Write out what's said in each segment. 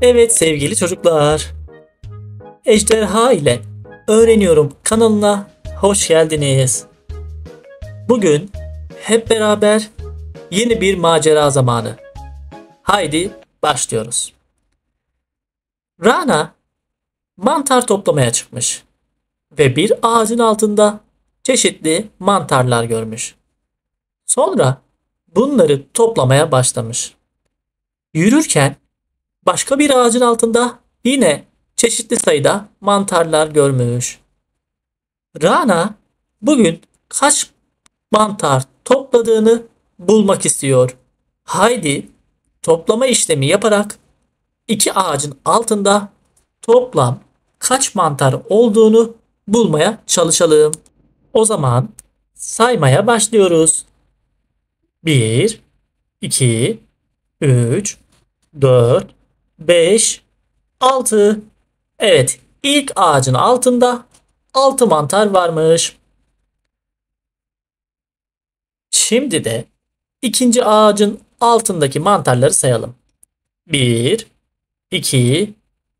Evet sevgili çocuklar, Ejderha ile Öğreniyorum kanalına hoş geldiniz. Bugün hep beraber yeni bir macera zamanı. Haydi başlıyoruz. Rana mantar toplamaya çıkmış ve bir ağacın altında çeşitli mantarlar görmüş. Sonra bunları toplamaya başlamış. Yürürken başka bir ağacın altında yine çeşitli sayıda mantarlar görmüş. Rana bugün kaç mantar topladığını bulmak istiyor. Haydi toplama işlemi yaparak iki ağacın altında toplam kaç mantar olduğunu bulmaya çalışalım. O zaman saymaya başlıyoruz. 1, 2, 3, 4, 5, 6. Evet, ilk ağacın altında 6 mantar varmış. Şimdi de ikinci ağacın altındaki mantarları sayalım. 1, 2,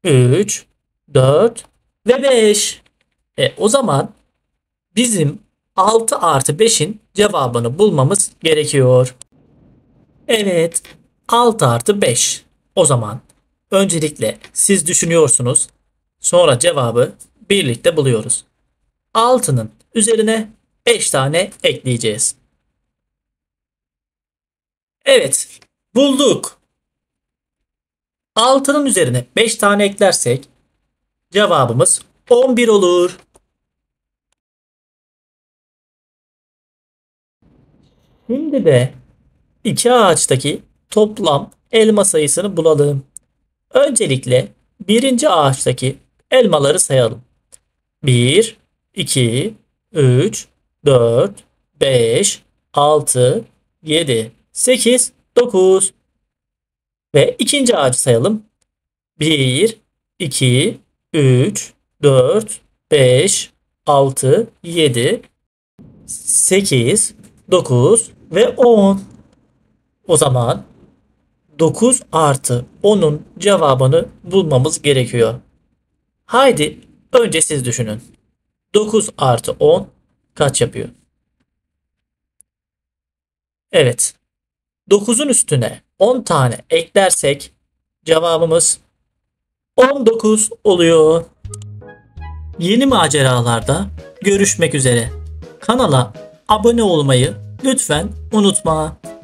3, 4 ve 5. O zaman bizim 6 artı 5'in cevabını bulmamız gerekiyor. Evet, 6 artı 5. O zaman öncelikle siz düşünüyorsunuz, sonra cevabı birlikte buluyoruz. 6'nın üzerine 5 tane ekleyeceğiz. Evet, bulduk. 6'nın üzerine 5 tane eklersek cevabımız 11 olur. Şimdi de iki ağaçtaki toplam elma sayısını bulalım. Öncelikle birinci ağaçtaki elmaları sayalım. 1, 2, 3, 4, 5, 6, 7, 8, 9 ve ikinci ağacı sayalım. 1, 2, 3, 4, 5, 6, 7, 8, 9 ve 10. O zaman 9 artı 10'un cevabını bulmamız gerekiyor. Haydi önce siz düşünün. 9 artı 10 kaç yapıyor? Evet. 9'un üstüne 10 tane eklersek cevabımız 19 oluyor. Yeni maceralarda görüşmek üzere. Kanala abone olmayı lütfen unutma.